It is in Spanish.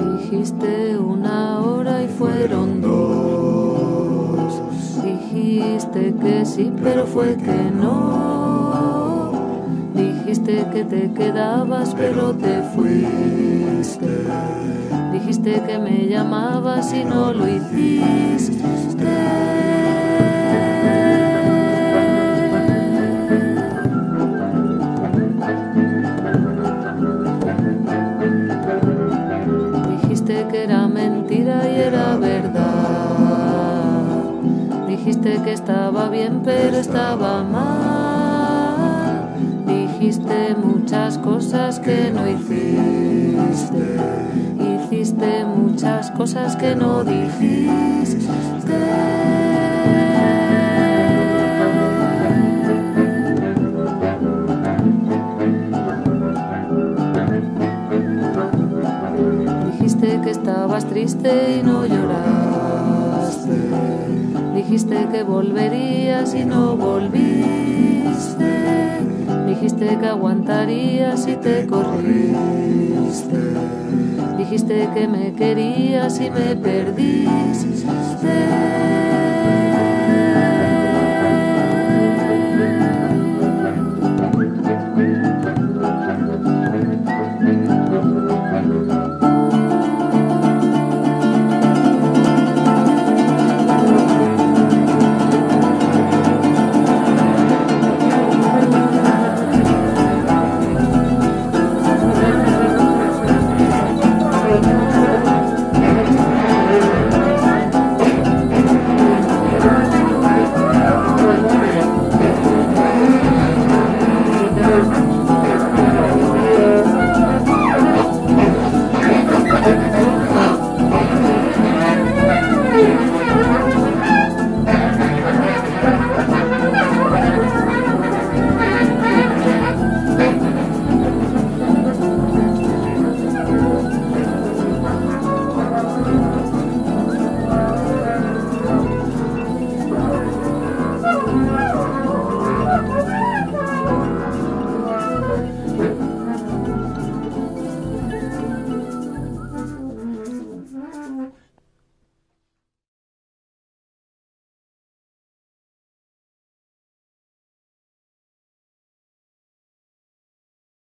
Dijiste una hora y fueron dos. Dijiste que sí, pero fue que no. Dijiste que te quedabas, pero te fuiste. Dijiste que me llamabas y no lo hiciste. Dijiste que estaba bien, pero estaba mal. Dijiste muchas cosas que no hiciste. Hiciste muchas cosas que no dijiste. Dijiste que estabas triste y no lloraste. Dijiste que volverías y no volviste. Dijiste que aguantarías y te corriste. Dijiste que me querías y me perdiste.